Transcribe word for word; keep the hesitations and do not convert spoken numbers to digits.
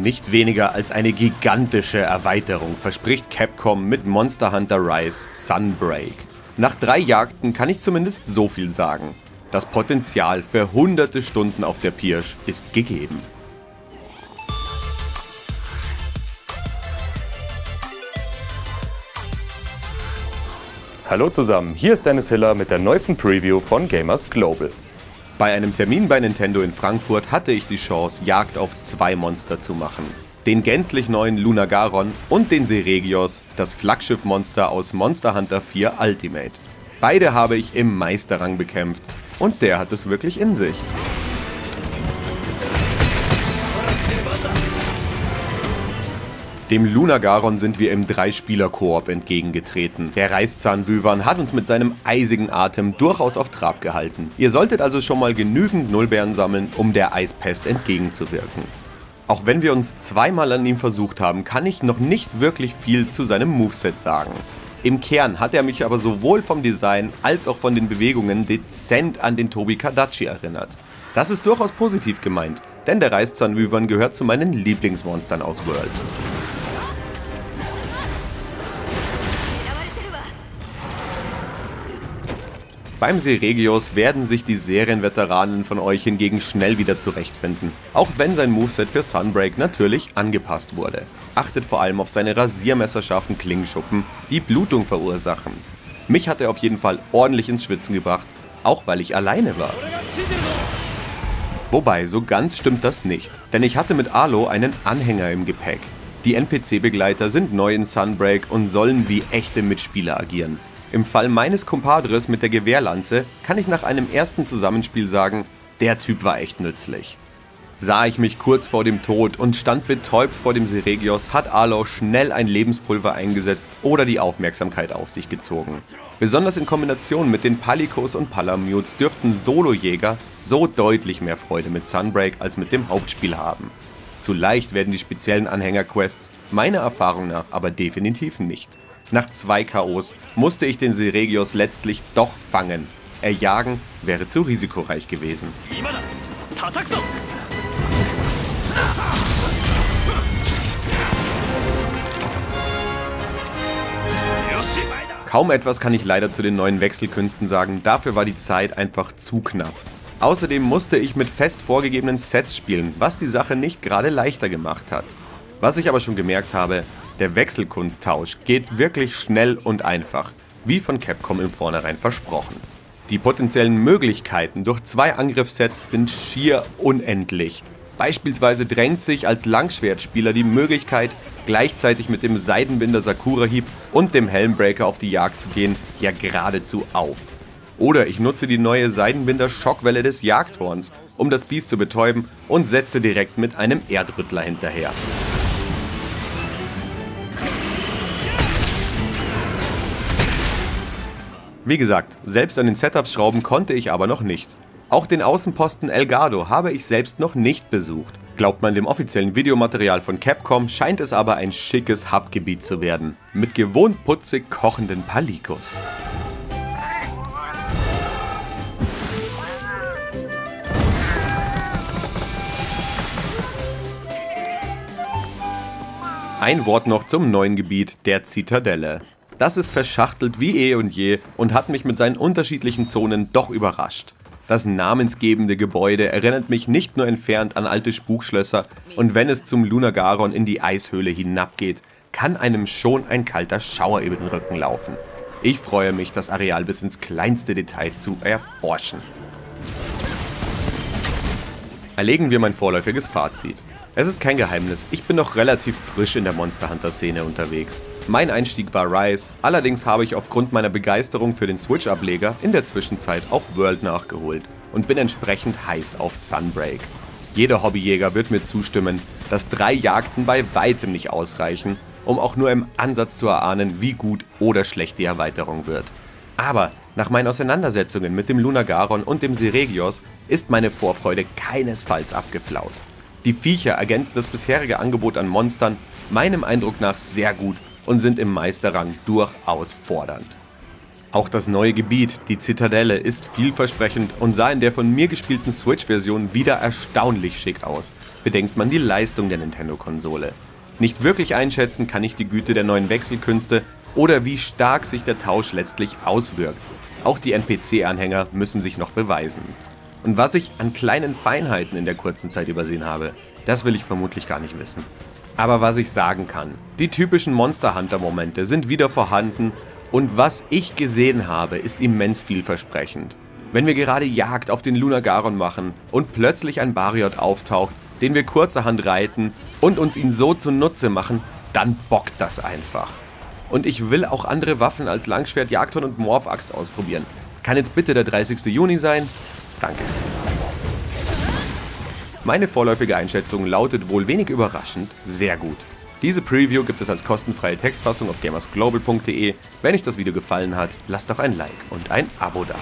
Nicht weniger als eine gigantische Erweiterung verspricht Capcom mit Monster Hunter Rise Sunbreak. Nach drei Jagden kann ich zumindest so viel sagen. Das Potenzial für hunderte Stunden auf der Pirsch ist gegeben. Hallo zusammen, hier ist Dennis Hiller mit der neuesten Preview von Gamers Global. Bei einem Termin bei Nintendo in Frankfurt hatte ich die Chance, Jagd auf zwei Monster zu machen. Den gänzlich neuen Lunagaron und den Seregios, das Flaggschiff-Monster aus Monster Hunter vier Ultimate. Beide habe ich im Meisterrang bekämpft und der hat es wirklich in sich. Dem Lunagaron sind wir im Drei-Spieler-Koop entgegengetreten. Der Reißzahnwyvern hat uns mit seinem eisigen Atem durchaus auf Trab gehalten. Ihr solltet also schon mal genügend Nullbeeren sammeln, um der Eispest entgegenzuwirken. Auch wenn wir uns zweimal an ihm versucht haben, kann ich noch nicht wirklich viel zu seinem Moveset sagen. Im Kern hat er mich aber sowohl vom Design als auch von den Bewegungen dezent an den Tobi Kadachi erinnert. Das ist durchaus positiv gemeint, denn der Reißzahnwyvern gehört zu meinen Lieblingsmonstern aus World. Beim Seregios werden sich die Serienveteranen von euch hingegen schnell wieder zurechtfinden, auch wenn sein Moveset für Sunbreak natürlich angepasst wurde. Achtet vor allem auf seine rasiermesserscharfen Klingenschuppen, die Blutung verursachen. Mich hat er auf jeden Fall ordentlich ins Schwitzen gebracht, auch weil ich alleine war. Wobei, so ganz stimmt das nicht, denn ich hatte mit Arlo einen Anhänger im Gepäck. Die N P C-Begleiter sind neu in Sunbreak und sollen wie echte Mitspieler agieren. Im Fall meines Compadres mit der Gewehrlanze kann ich nach einem ersten Zusammenspiel sagen, der Typ war echt nützlich. Sah ich mich kurz vor dem Tod und stand betäubt vor dem Seregios, hat Arlo schnell ein Lebenspulver eingesetzt oder die Aufmerksamkeit auf sich gezogen. Besonders in Kombination mit den Palikos und Palamutes dürften Solojäger so deutlich mehr Freude mit Sunbreak als mit dem Hauptspiel haben. Zu leicht werden die speziellen Anhängerquests meiner Erfahrung nach aber definitiv nicht. Nach zwei K Os musste ich den Seregios letztlich doch fangen. Erjagen wäre zu risikoreich gewesen. Kaum etwas kann ich leider zu den neuen Wechselkünsten sagen, dafür war die Zeit einfach zu knapp. Außerdem musste ich mit fest vorgegebenen Sets spielen, was die Sache nicht gerade leichter gemacht hat. Was ich aber schon gemerkt habe, der Wechselkunsttausch geht wirklich schnell und einfach, wie von Capcom im Vornherein versprochen. Die potenziellen Möglichkeiten durch zwei Angriffssets sind schier unendlich. Beispielsweise drängt sich als Langschwertspieler die Möglichkeit, gleichzeitig mit dem Seidenbinder-Sakura-Hieb und dem Helmbreaker auf die Jagd zu gehen, ja geradezu auf. Oder ich nutze die neue Seidenbinder-Schockwelle des Jagdhorns, um das Biest zu betäuben und setze direkt mit einem Erdrüttler hinterher. Wie gesagt, selbst an den Setups schrauben konnte ich aber noch nicht. Auch den Außenposten Elgado habe ich selbst noch nicht besucht. Glaubt man dem offiziellen Videomaterial von Capcom, scheint es aber ein schickes Hubgebiet zu werden. Mit gewohnt putzig kochenden Palikos. Ein Wort noch zum neuen Gebiet, der Zitadelle. Das ist verschachtelt wie eh und je und hat mich mit seinen unterschiedlichen Zonen doch überrascht. Das namensgebende Gebäude erinnert mich nicht nur entfernt an alte Spukschlösser und wenn es zum Lunagaron in die Eishöhle hinabgeht, kann einem schon ein kalter Schauer über den Rücken laufen. Ich freue mich, das Areal bis ins kleinste Detail zu erforschen. Erlegen wir mein vorläufiges Fazit. Es ist kein Geheimnis, ich bin noch relativ frisch in der Monster Hunter Szene unterwegs. Mein Einstieg war Rise, allerdings habe ich aufgrund meiner Begeisterung für den Switch-Ableger in der Zwischenzeit auch World nachgeholt und bin entsprechend heiß auf Sunbreak. Jeder Hobbyjäger wird mir zustimmen, dass drei Jagden bei weitem nicht ausreichen, um auch nur im Ansatz zu erahnen, wie gut oder schlecht die Erweiterung wird. Aber nach meinen Auseinandersetzungen mit dem Lunagaron und dem Seregios ist meine Vorfreude keinesfalls abgeflaut. Die Viecher ergänzen das bisherige Angebot an Monstern meinem Eindruck nach sehr gut und sind im Meisterrang durchaus fordernd. Auch das neue Gebiet, die Zitadelle, ist vielversprechend und sah in der von mir gespielten Switch-Version wieder erstaunlich schick aus, bedenkt man die Leistung der Nintendo-Konsole. Nicht wirklich einschätzen kann ich die Güte der neuen Wechselkünste oder wie stark sich der Tausch letztlich auswirkt. Auch die N P C-Anhänger müssen sich noch beweisen. Und was ich an kleinen Feinheiten in der kurzen Zeit übersehen habe, das will ich vermutlich gar nicht wissen. Aber was ich sagen kann, die typischen Monster Hunter-Momente sind wieder vorhanden. Und was ich gesehen habe, ist immens vielversprechend. Wenn wir gerade Jagd auf den Lunagaron machen und plötzlich ein Baryoth auftaucht, den wir kurzerhand reiten und uns ihn so zunutze machen, dann bockt das einfach. Und ich will auch andere Waffen als Langschwert, Jagdhorn und Morphaxt ausprobieren. Kann jetzt bitte der dreißigste Juni sein? Danke. Meine vorläufige Einschätzung lautet wohl wenig überraschend, sehr gut. Diese Preview gibt es als kostenfreie Textfassung auf gamers global punkt de. Wenn euch das Video gefallen hat, lasst doch ein Like und ein Abo da.